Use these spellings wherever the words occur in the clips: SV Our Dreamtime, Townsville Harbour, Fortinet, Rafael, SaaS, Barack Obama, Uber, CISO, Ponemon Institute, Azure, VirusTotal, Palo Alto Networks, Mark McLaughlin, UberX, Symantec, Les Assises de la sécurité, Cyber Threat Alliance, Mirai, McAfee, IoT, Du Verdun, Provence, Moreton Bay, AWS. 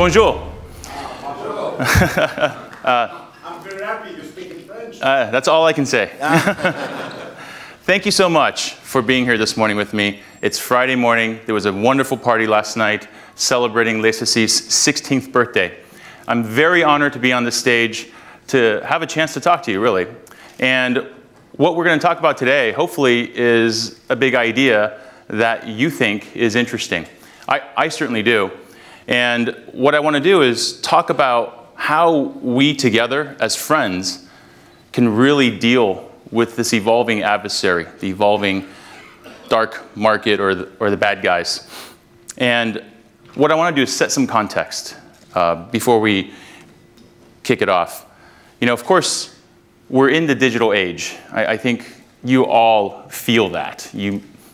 Bonjour. Bonjour. I'm very happy you speak in French. That's all I can say. Thank you so much for being here this morning with me. It's Friday morning. There was a wonderful party last night celebrating Les Assises' 16th birthday. I'm very honored to be on this stage to have a chance to talk to you, really. And what we're going to talk about today, hopefully, is a big idea that you think is interesting. I certainly do. And what I want to do is talk about how we together as friends can really deal with this evolving adversary, the evolving dark market or the bad guys. And what I want to do is set some context before we kick it off. You know, of course, we're in the digital age. I think you all feel that.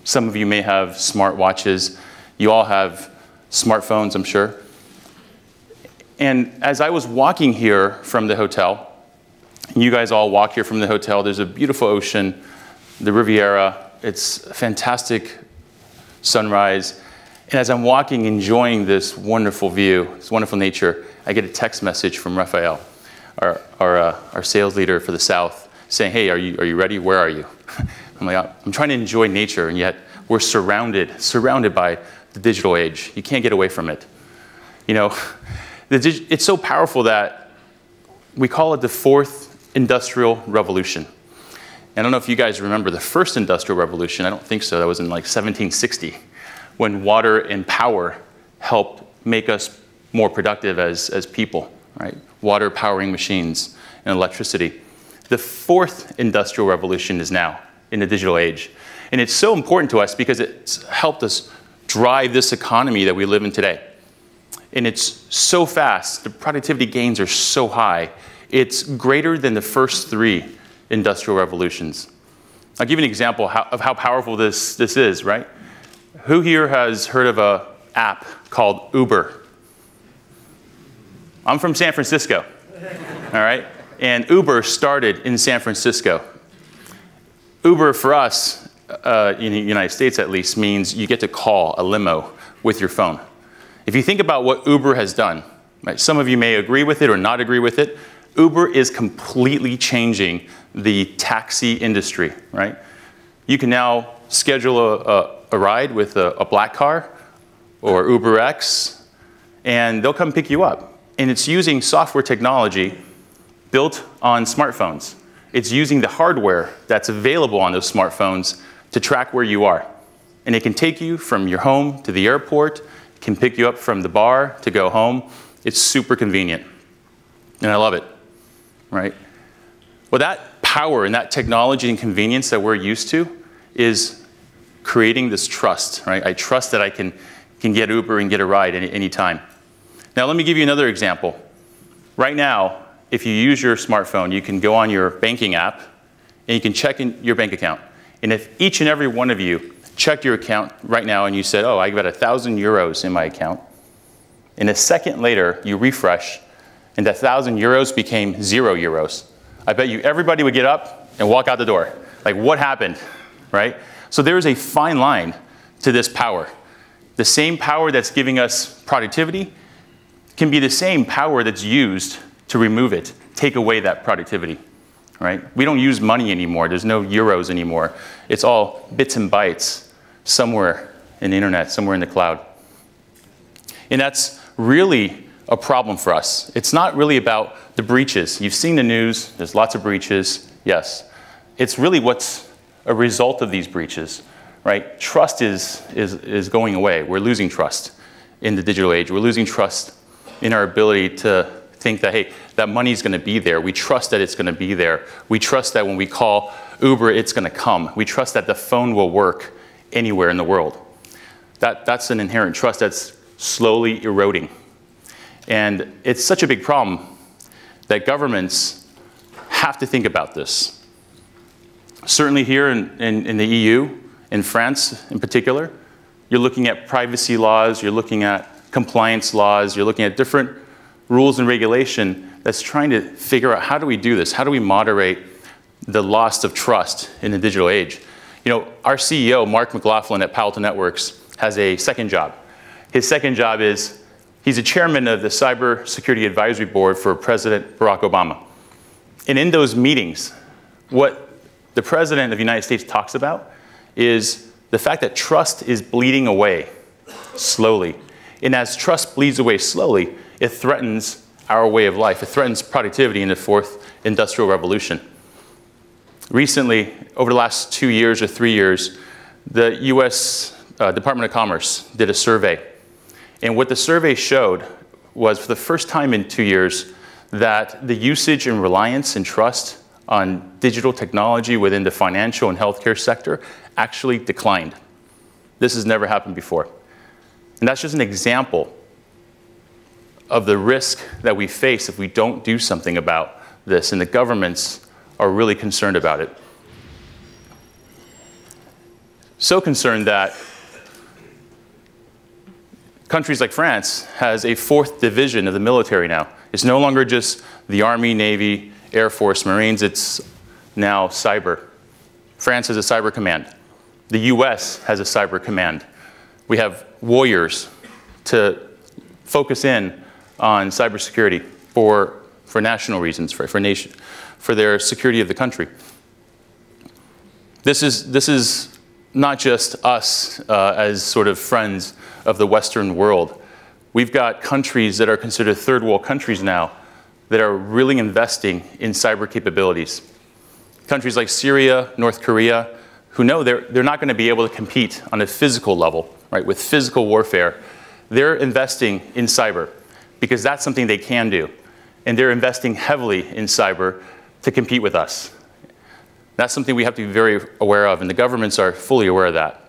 Some of you may have smartwatches. You all have smartphones, I'm sure. And as I was walking here from the hotel, you guys all walk here from the hotel, there's a beautiful ocean, the Riviera. It's a fantastic sunrise. And as I'm walking, enjoying this wonderful view, this wonderful nature, I get a text message from Rafael, our sales leader for the South, saying, hey, are you ready? Where are you? I'm like, I'm trying to enjoy nature, and yet we're surrounded by the digital age. You can't get away from it. You know, it's so powerful that we call it the fourth industrial revolution. And I don't know if you guys remember the first industrial revolution. I don't think so. That was in like 1760, when water and power helped make us more productive as people, right? Water powering machines and electricity. The fourth industrial revolution is now in the digital age. And it's so important to us because it's helped us drive this economy that we live in today. And it's so fast, the productivity gains are so high, it's greater than the first three industrial revolutions. I'll give you an example of how powerful this is, right? Who here has heard of an app called Uber? I'm from San Francisco, all right? And Uber started in San Francisco. Uber for us, in the United States at least, means you get to call a limo with your phone. If you think about what Uber has done, right, some of you may agree with it or not agree with it, Uber is completely changing the taxi industry, right? You can now schedule a ride with a black car or UberX, and they'll come pick you up. And it's using software technology built on smartphones. It's using the hardware that's available on those smartphones to track where you are. And it can take you from your home to the airport, can pick you up from the bar to go home. It's super convenient. And I love it, right? Well, that power and that technology and convenience that we're used to is creating this trust, right? I trust that I can get Uber and get a ride any time. Now, let me give you another example. Right now, if you use your smartphone, you can go on your banking app and you can check in your bank account. And if each and every one of you checked your account right now and you said, oh, I've got 1,000 euros in my account, and a second later you refresh and the 1,000 euros became 0 euros, I bet you everybody would get up and walk out the door. Like, what happened, right? So there is a fine line to this power. The same power that's giving us productivity can be the same power that's used to remove it, take away that productivity. Right? We don't use money anymore. There's no euros anymore. It's all bits and bytes somewhere in the internet, somewhere in the cloud. And that's really a problem for us. It's not really about the breaches. You've seen the news. There's lots of breaches. Yes. It's really what's a result of these breaches. Right? Trust is going away. We're losing trust in the digital age. We're losing trust in our ability to think that, hey, that money's going to be there. We trust that it's going to be there. We trust that when we call Uber, it's going to come. We trust that the phone will work anywhere in the world. That's an inherent trust that's slowly eroding. And it's such a big problem that governments have to think about this. Certainly here in the EU, in France in particular, you're looking at privacy laws, you're looking at compliance laws, you're looking at different rules and regulation that's trying to figure out, how do we do this? How do we moderate the loss of trust in the digital age? You know, our CEO, Mark McLaughlin at Palo Alto Networks, has a second job. His second job is He's a chairman of the Cybersecurity Advisory Board for President Barack Obama. And in those meetings, what the President of the United States talks about is the fact that trust is bleeding away slowly. And as trust bleeds away slowly, it threatens our way of life. It threatens productivity in the fourth industrial revolution. Recently, over the last 2 years or 3 years, the US Department of Commerce did a survey. And what the survey showed was, for the first time in 2 years, that the usage and reliance and trust on digital technology within the financial and healthcare sector actually declined. This has never happened before. And that's just an example of the risk that we face if we don't do something about this, and the governments are really concerned about it. So concerned that countries like France has a fourth division of the military now. It's no longer just the Army, Navy, Air Force, Marines, it's now cyber. France has a cyber command. The US has a cyber command. We have warriors to focus in on cybersecurity for national reasons, for their security of the country. This is not just us as sort of friends of the Western world. We've got countries that are considered third world countries now that are really investing in cyber capabilities. Countries like Syria, North Korea, who know they're not going to be able to compete on a physical level, right, with physical warfare. They're investing in cyber because that's something they can do. And they're investing heavily in cyber to compete with us. That's something we have to be very aware of, and the governments are fully aware of that.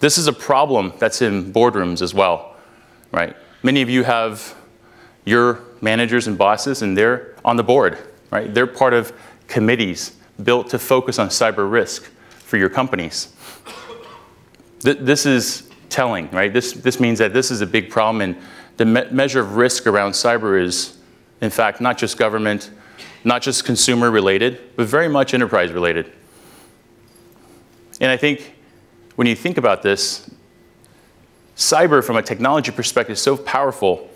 This is a problem that's in boardrooms as well, right? Many of you have your managers and bosses, and they're on the board, right? They're part of committees built to focus on cyber risk for your companies. This is telling, right? This means that this is a big problem, and the measure of risk around cyber is, in fact, not just government, not just consumer related, but very much enterprise related. And I think when you think about this, cyber from a technology perspective is so powerful,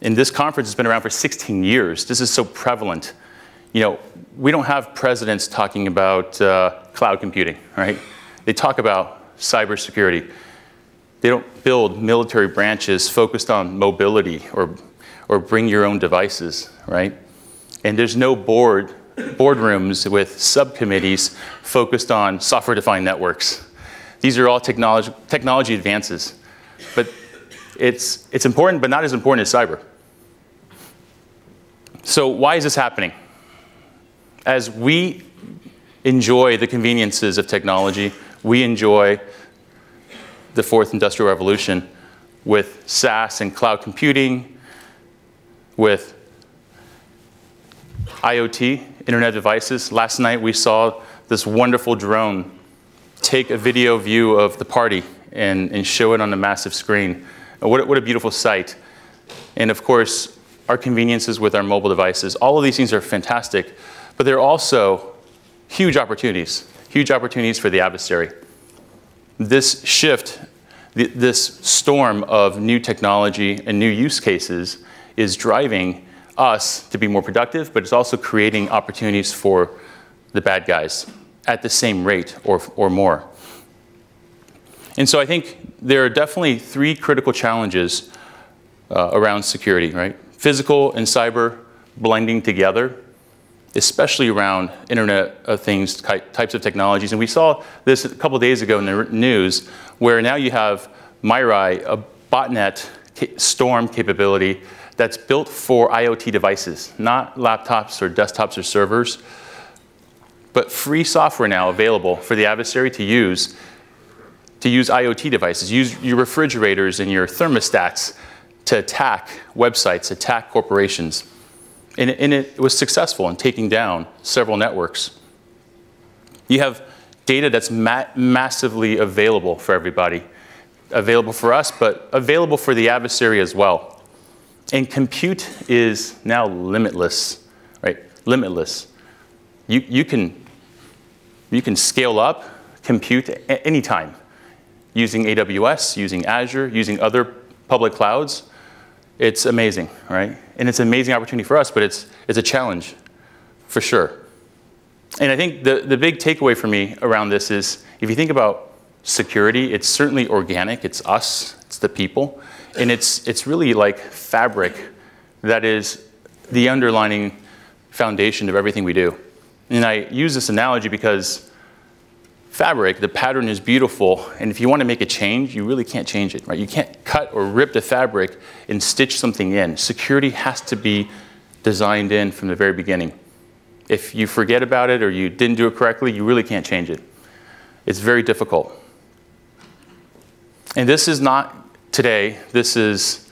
and this conference has been around for 16 years. This is so prevalent. You know, we don't have presidents talking about cloud computing, right? They talk about cybersecurity. They don't build military branches focused on mobility or bring your own devices, right? And there's no boardrooms with subcommittees focused on software-defined networks. These are all technology advances. But it's important, but not as important as cyber. So why is this happening? As we enjoy the conveniences of technology, we enjoy the fourth industrial revolution with SaaS and cloud computing, with IoT, internet devices. Last night we saw this wonderful drone take a video view of the party and show it on a massive screen. What a beautiful sight. And of course, our conveniences with our mobile devices. All of these things are fantastic, but they're also huge opportunities for the adversary. This shift, this storm of new technology and new use cases is driving us to be more productive, but it's also creating opportunities for the bad guys at the same rate or more. And so I think there are definitely three critical challenges around security, right? Physical and cyber blending together, especially around Internet of Things types of technologies. And we saw this a couple days ago in the news, where now you have Mirai, a botnet storm capability that's built for IoT devices, not laptops or desktops or servers, but free software now available for the adversary to use IoT devices, use your refrigerators and your thermostats to attack websites, attack corporations. And it was successful in taking down several networks. You have data that's massively available for everybody, available for us, but available for the adversary as well. And compute is now limitless, right? Limitless. You can scale up compute anytime using AWS, using Azure, using other public clouds. It's amazing, right? And it's an amazing opportunity for us, but it's a challenge, for sure. And I think the big takeaway for me around this is, if you think about security, it's certainly organic, it's us, it's the people, and it's really like fabric that is the underlining foundation of everything we do. And I use this analogy because fabric, the pattern is beautiful, and if you want to make a change, you really can't change it, right? You can't cut or rip the fabric and stitch something in. Security has to be designed in from the very beginning. If you forget about it or you didn't do it correctly, you really can't change it. It's very difficult. And this is not today. This is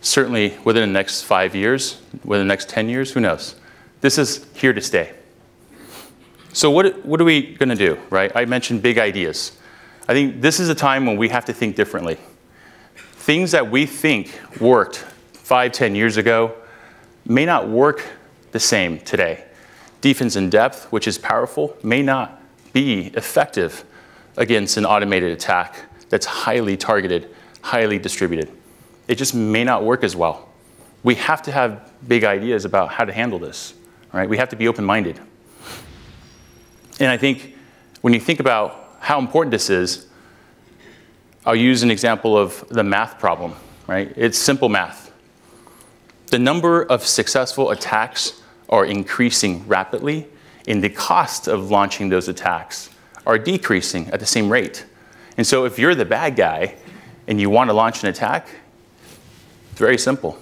certainly within the next 5 years, within the next 10 years, who knows? This is here to stay. So what are we going to do, right? I mentioned big ideas. I think this is a time when we have to think differently. Things that we think worked 5, 10 years ago may not work the same today. Defense in depth, which is powerful, may not be effective against an automated attack that's highly targeted, highly distributed. It just may not work as well. We have to have big ideas about how to handle this, right? We have to be open-minded. And I think when you think about how important this is, I'll use an example of the math problem, right? It's simple math. The number of successful attacks are increasing rapidly, and the cost of launching those attacks are decreasing at the same rate. And so if you're the bad guy and you want to launch an attack, it's very simple.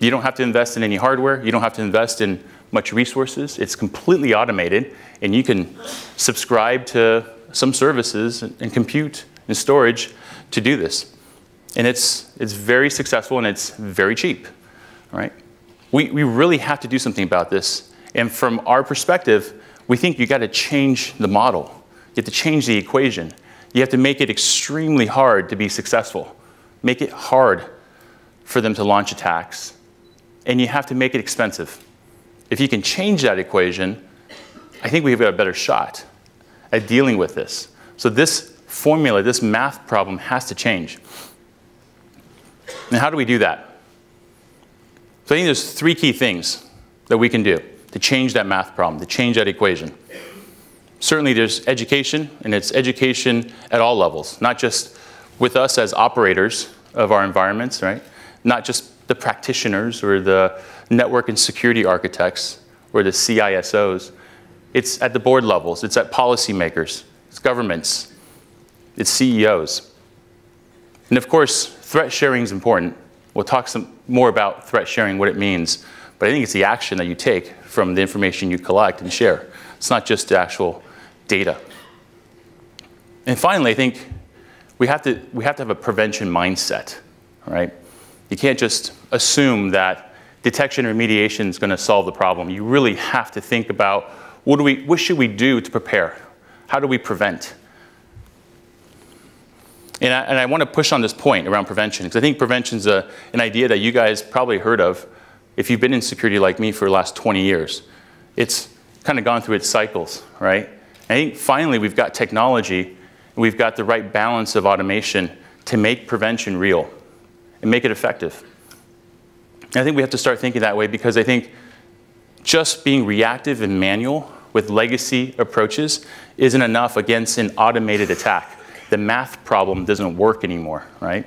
You don't have to invest in any hardware. You don't have to invest in much resources. It's completely automated, and you can subscribe to some services and compute and storage to do this. And it's very successful, and it's very cheap, right? We really have to do something about this. And from our perspective, we think you got to change the model. You have to change the equation. You have to make it extremely hard to be successful. Make it hard for them to launch attacks. And you have to make it expensive. If you can change that equation, I think we've got a better shot at dealing with this. So this formula, this math problem has to change. And how do we do that? So I think there's 3 key things that we can do to change that math problem, to change that equation. Certainly there's education, and it's education at all levels, not just with us as operators of our environments, right? Not just the practitioners or the network and security architects or the CISOs. It's at the board levels, it's at policymakers, it's governments, it's CEOs. And of course, threat sharing is important. We'll talk some more about threat sharing, what it means, but I think it's the action that you take from the information you collect and share. It's not just the actual data. And finally, I think we have to have a prevention mindset, right? You can't just assume that detection or remediation is going to solve the problem. You really have to think about what should we do to prepare? How do we prevent? And I want to push on this point around prevention, because I think prevention is an idea that you guys probably heard of if you've been in security like me for the last 20 years. It's kind of gone through its cycles, right? I think finally we've got technology, and we've got the right balance of automation to make prevention real and make it effective. And I think we have to start thinking that way, because I think just being reactive and manual with legacy approaches isn't enough against an automated attack. The math problem doesn't work anymore, right?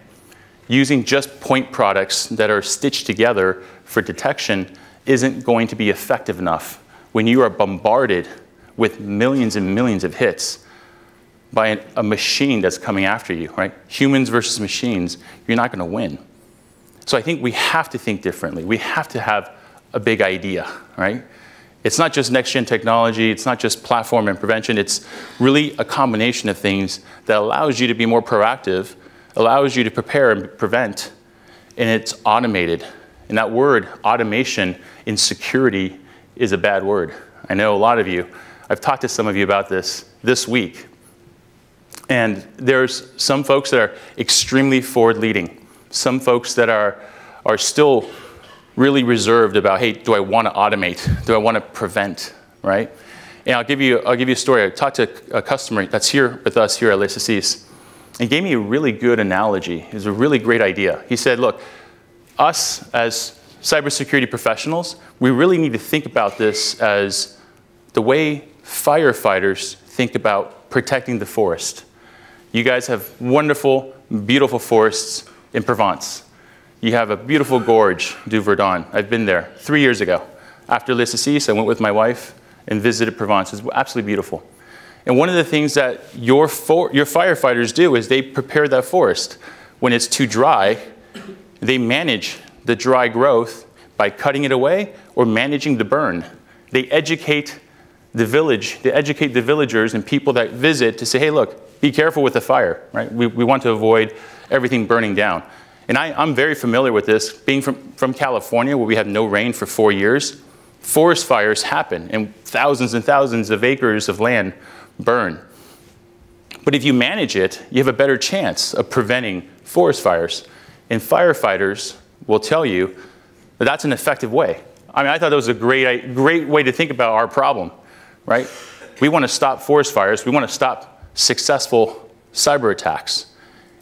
Using just point products that are stitched together for detection isn't going to be effective enough when you are bombarded with millions and millions of hits by a machine that's coming after you, right? Humans versus machines, you're not going to win. So I think we have to think differently. We have to have a big idea, right? It's not just next-gen technology, it's not just platform and prevention, it's really a combination of things that allows you to be more proactive, allows you to prepare and prevent, and it's automated. And that word, automation, in security is a bad word. I know a lot of you, I've talked to some of you about this week, and there's some folks that are extremely forward-leading, some folks that are still really reserved about, hey, do I want to automate? Do I want to prevent, right? And I'll give you a story. I talked to a customer that's here with us here at Les Assises, and he gave me a really good analogy. It was a really great idea. He said, look, us as cybersecurity professionals, we really need to think about this as the way firefighters think about protecting the forest. You guys have wonderful, beautiful forests in Provence. You have a beautiful gorge, Du Verdun. I've been there 3 years ago. After Les Assises, I went with my wife and visited Provence. It's absolutely beautiful. And one of the things that your firefighters do is they prepare that forest. When it's too dry, they manage the dry growth by cutting it away or managing the burn. They educate the village, they educate the villagers and people that visit to say, hey, look, be careful with the fire, right? We want to avoid everything burning down. And I'm very familiar with this, being from California, where we have no rain for 4 years. Forest fires happen, and thousands of acres of land burn. But if you manage it, you have a better chance of preventing forest fires. And firefighters will tell you that that's an effective way. I mean, I thought that was a great way to think about our problem, right? We want to stop forest fires. We want to stop successful cyber attacks.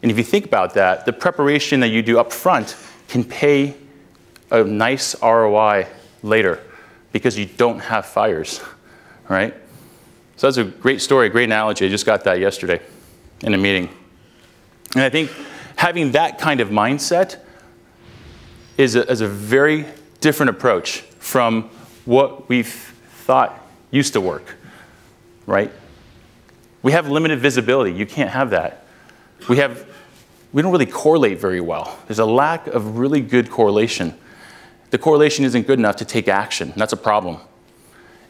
And if you think about that, the preparation that you do up front can pay a nice ROI later because you don't have fires, right? So that's a great story, great analogy. I just got that yesterday in a meeting. And I think having that kind of mindset is a very different approach from what we've thought used to work, right? We have limited visibility. You can't have that. We don't really correlate very well. There's a lack of really good correlation. The correlation isn't good enough to take action. That's a problem.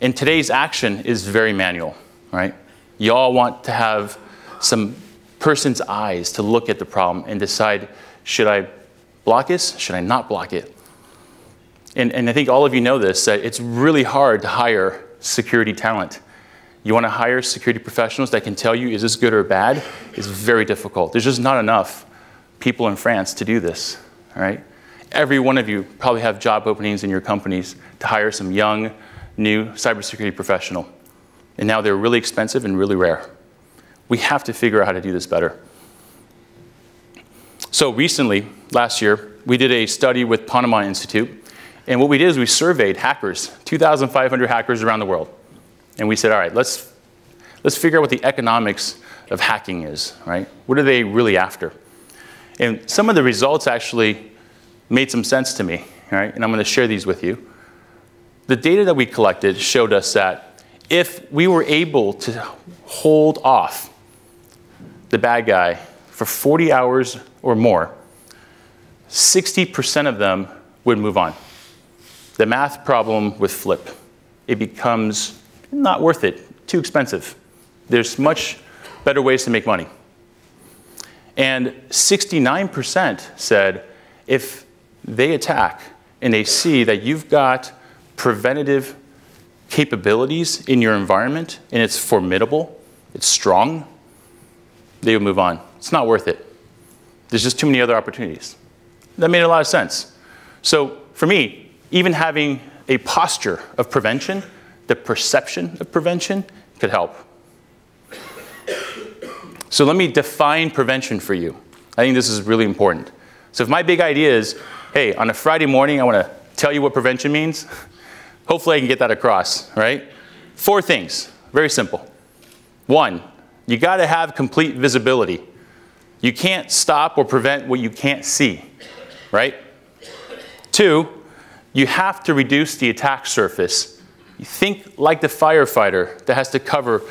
And today's action is very manual, right? You all want to have some person's eyes to look at the problem and decide, should I block this? Should I not block it? And I think all of you know this, that it's really hard to hire security talent. You want to hire security professionals that can tell you, is this good or bad? It's very difficult. There's just not enough people in France to do this, all right? Every one of you probably have job openings in your companies to hire some young, new cybersecurity professional. And now they're really expensive and really rare. We have to figure out how to do this better. So recently, last year, we did a study with Ponemon Institute. And what we did is we surveyed hackers, 2,500 hackers around the world. And we said, all right, let's figure out what the economics of hacking is, right? What are they really after? And some of the results actually made some sense to me, right? And I'm going to share these with you. The data that we collected showed us that if we were able to hold off the bad guy for 40 hours or more, 60% of them would move on. The math problem would flip. It becomes not worth it, too expensive. There's much better ways to make money. And 69% said if they attack and they see that you've got preventative capabilities in your environment, and it's formidable, it's strong, they would move on. It's not worth it. There's just too many other opportunities. That made a lot of sense. So for me, even having a posture of prevention, the perception of prevention could help. So let me define prevention for you. I think this is really important. So if my big idea is, hey, on a Friday morning, I want to tell you what prevention means. Hopefully I can get that across, right? 4 things, very simple. 1, you got to have complete visibility. You can't stop or prevent what you can't see, right? 2, you have to reduce the attack surface. You think like the firefighter that has to cover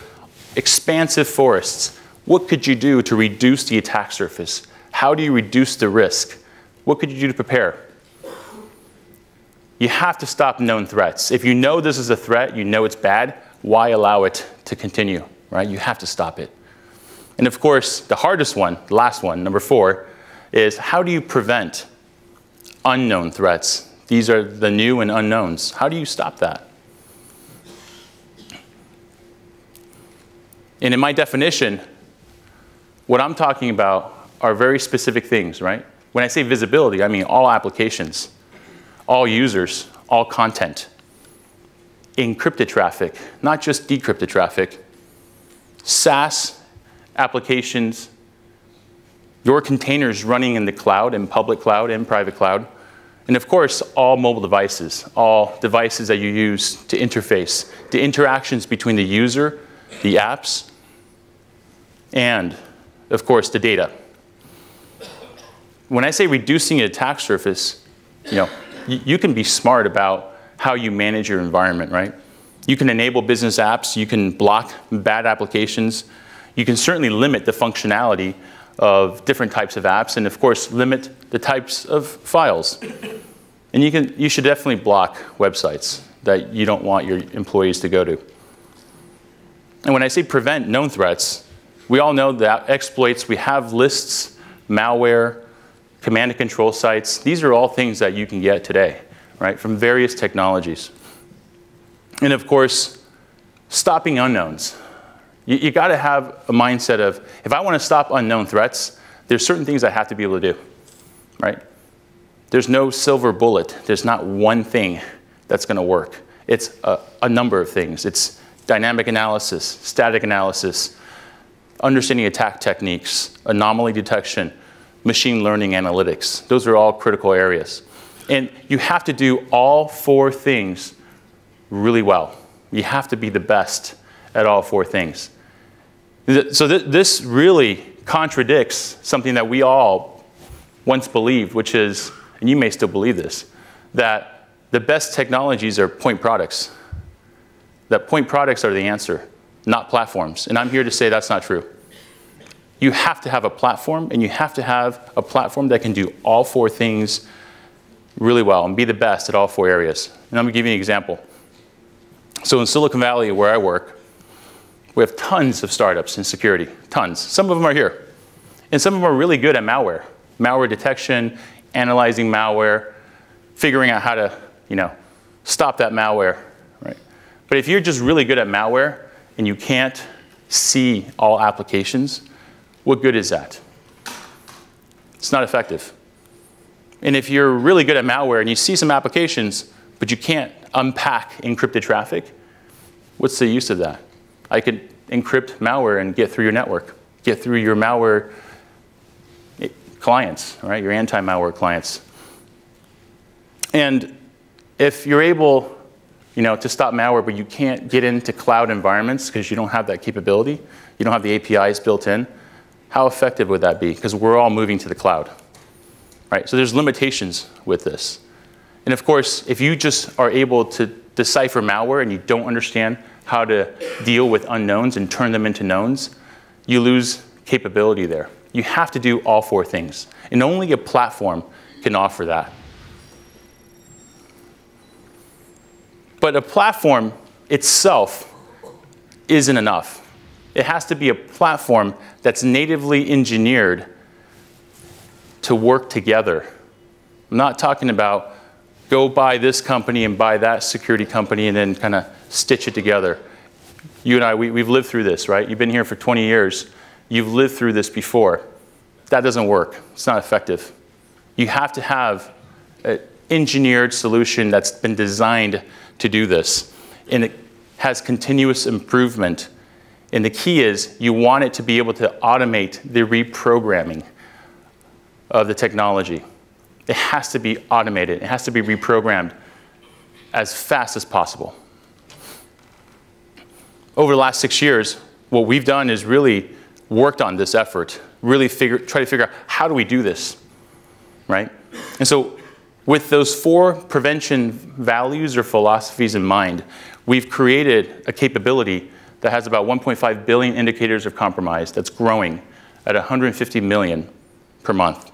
expansive forests. What could you do to reduce the attack surface? How do you reduce the risk? What could you do to prepare? You have to stop known threats. If you know this is a threat, you know it's bad, why allow it to continue, right? You have to stop it. And of course, the hardest one, the last one, number 4, is how do you prevent unknown threats? These are the new and unknowns. How do you stop that? And in my definition, what I'm talking about are very specific things, right? When I say visibility, I mean all applications, all users, all content, encrypted traffic, not just decrypted traffic, SaaS applications, your containers running in the cloud, in public cloud and private cloud, And of course, all mobile devices, all devices that you use to interface, the interactions between the user, the apps, and of course, the data. When I say reducing an attack surface, you can be smart about how you manage your environment, right? You can enable business apps, you can block bad applications, you can certainly limit the functionality of different types of apps, and of course, limit the types of files. And you should definitely block websites that you don't want your employees to go to. And when I say prevent known threats, we all know that exploits, we have lists, malware, command and control sites. These are all things that you can get today, right, from various technologies. And of course, stopping unknowns. You got to have a mindset of, if I want to stop unknown threats, there's certain things I have to be able to do, right? There's no silver bullet. There's not one thing that's going to work. It's a number of things. It's dynamic analysis, static analysis, understanding attack techniques, anomaly detection, machine learning analytics. Those are all critical areas. And you have to do all four things really well. You have to be the best at all four things. So this really contradicts something that we all once believed, which is, and you may still believe this, that the best technologies are point products, that point products are the answer, not platforms. And I'm here to say that's not true. You have to have a platform, and you have to have a platform that can do all four things really well and be the best at all four areas. And I'm going to give you an example. So in Silicon Valley, where I work, we have tons of startups in security, tons. Some of them are here. And some of them are really good at malware, malware detection, analyzing malware, figuring out how to stop that malware, right? But if you're just really good at malware and you can't see all applications, what good is that? It's not effective. And if you're really good at malware and you see some applications, but you can't unpack encrypted traffic, what's the use of that? I could encrypt malware and get through your network, get through your malware clients, right? Your anti-malware clients. And if you're able to stop malware, but you can't get into cloud environments because you don't have that capability, you don't have the APIs built in, how effective would that be? Because we're all moving to the cloud, right? So there's limitations with this. And of course, if you just are able to decipher malware and you don't understand how to deal with unknowns and turn them into knowns, you lose capability there. You have to do all four things. And only a platform can offer that. But a platform itself isn't enough. It has to be a platform that's natively engineered to work together. I'm not talking about go buy this company and buy that security company and then kind of stitch it together. You and I, we've lived through this, right? You've been here for 20 years. You've lived through this before. That doesn't work. It's not effective. You have to have an engineered solution that's been designed to do this. And it has continuous improvement. And the key is you want it to be able to automate the reprogramming of the technology. It has to be automated. It has to be reprogrammed as fast as possible. Over the last 6 years, what we've done is really worked on this effort, really try to figure out how do we do this, right? And so with those four prevention values or philosophies in mind, we've created a capability that has about 1.5 billion indicators of compromise that's growing at 150 million per month.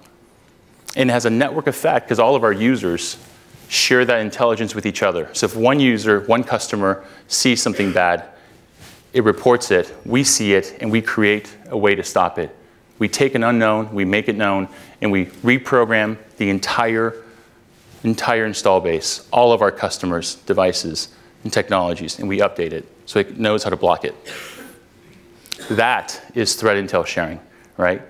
And it has a network effect because all of our users share that intelligence with each other. So if one user, one customer sees something bad, it reports it, we see it, and we create a way to stop it. We take an unknown, we make it known, and we reprogram the entire install base, all of our customers' devices and technologies, and we update it so it knows how to block it. That is threat intel sharing, right?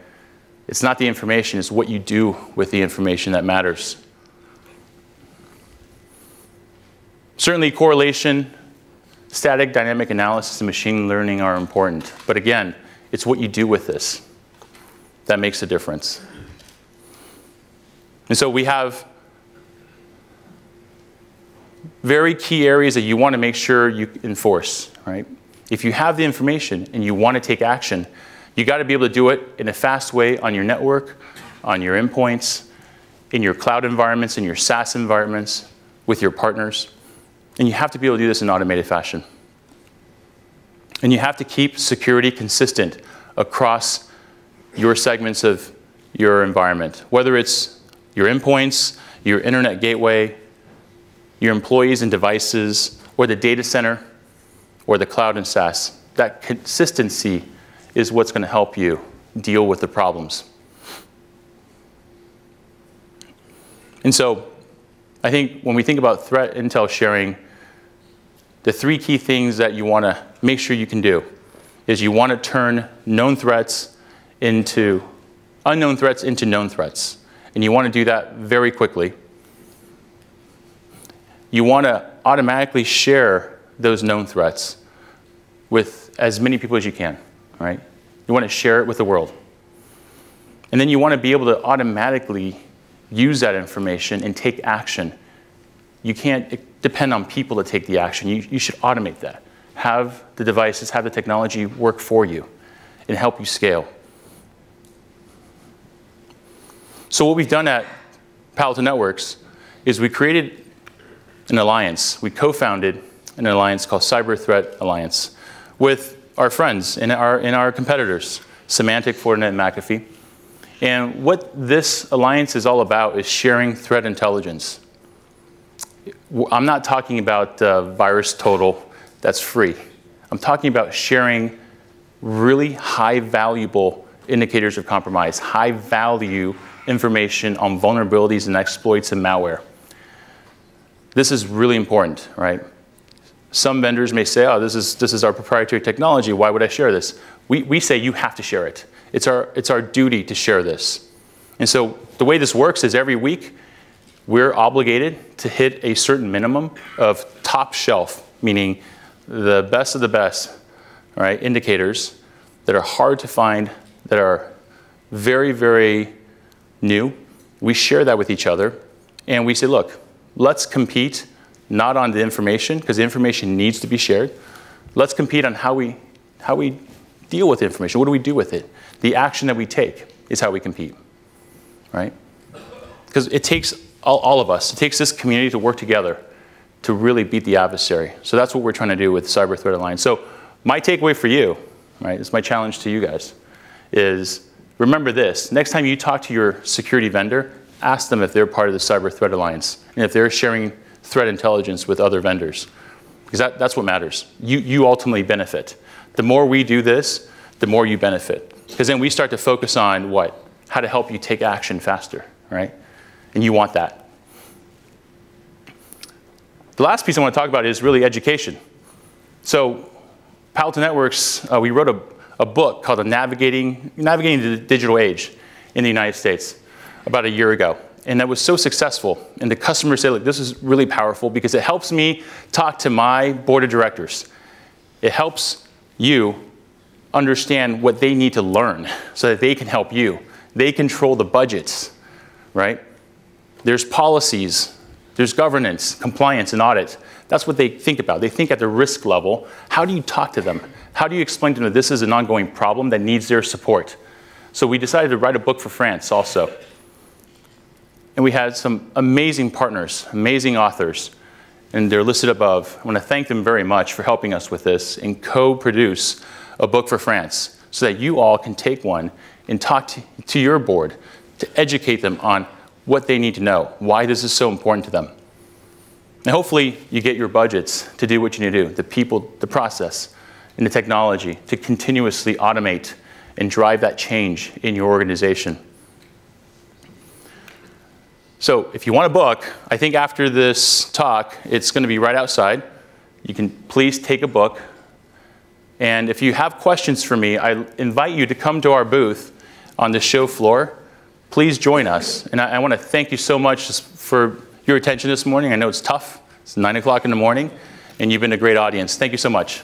It's not the information, it's what you do with the information that matters. Certainly correlation, static dynamic analysis, and machine learning are important. But again, it's what you do with this that makes a difference. And so we have very key areas that you want to make sure you enforce, right? If you have the information and you want to take action, you got to be able to do it in a fast way on your network, on your endpoints, in your cloud environments, in your SaaS environments, with your partners. And you have to be able to do this in an automated fashion. And you have to keep security consistent across your segments of your environment, whether it's your endpoints, your internet gateway, your employees and devices, or the data center, or the cloud and SaaS. That consistency is what's going to help you deal with the problems. And so I think when we think about threat intel sharing, the three key things that you want to make sure you can do is you want to turn known threats into unknown threats into known threats. And you want to do that very quickly. You want to automatically share those known threats with as many people as you can, right? You want to share it with the world. And then you want to be able to automatically use that information and take action. You can't depend on people to take the action. You should automate that. Have the devices, have the technology work for you and help you scale. So what we've done at Palo Alto Networks is we created an alliance. We co-founded an alliance called Cyber Threat Alliance with our friends and our competitors, Symantec, Fortinet, and McAfee. And what this alliance is all about is sharing threat intelligence. I'm not talking about VirusTotal, that's free. I'm talking about sharing really high valuable indicators of compromise, high value information on vulnerabilities and exploits and malware. This is really important, right? Some vendors may say, oh, this is our proprietary technology, why would I share this? We say you have to share it. It's our duty to share this. And so the way this works is every week, we're obligated to hit a certain minimum of top shelf, meaning the best of the best, right, indicators that are hard to find, that are very, very new. We share that with each other, and we say, look, let's compete not on the information, because the information needs to be shared. Let's compete on how we deal with information. What do we do with it? The action that we take is how we compete, right? Because it takes all of us, it takes this community to work together to really beat the adversary. So that's what we're trying to do with Cyber Threat Alliance. So my takeaway for you, right, it's my challenge to you guys, is remember this. Next time you talk to your security vendor, ask them if they're part of the Cyber Threat Alliance and if they're sharing threat intelligence with other vendors. Because that's what matters. You ultimately benefit. The more we do this, the more you benefit. Because then we start to focus on what? How to help you take action faster, right? And you want that. The last piece I want to talk about is really education. So Palo Alto Networks, we wrote a book called Navigating the Digital Age in the United States about a year ago. And that was so successful. And the customers say, look, this is really powerful because it helps me talk to my board of directors. It helps you understand what they need to learn so that they can help you. They control the budgets, right? There's policies, there's governance, compliance, and audit. That's what they think about. They think at the risk level. How do you talk to them? How do you explain to them that this is an ongoing problem that needs their support? So we decided to write a book for France also. And we had some amazing partners, amazing authors, and they're listed above. I want to thank them very much for helping us with this and co-produce a book for France so that you all can take one and talk to your board to educate them on what they need to know, why this is so important to them. And hopefully you get your budgets to do what you need to do, the people, the process, and the technology to continuously automate and drive that change in your organization. So if you want a book, I think after this talk, it's going to be right outside. You can please take a book. And if you have questions for me, I invite you to come to our booth on the show floor. Please join us. And I want to thank you so much for your attention this morning. I know it's tough. It's 9 o'clock in the morning. And you've been a great audience. Thank you so much.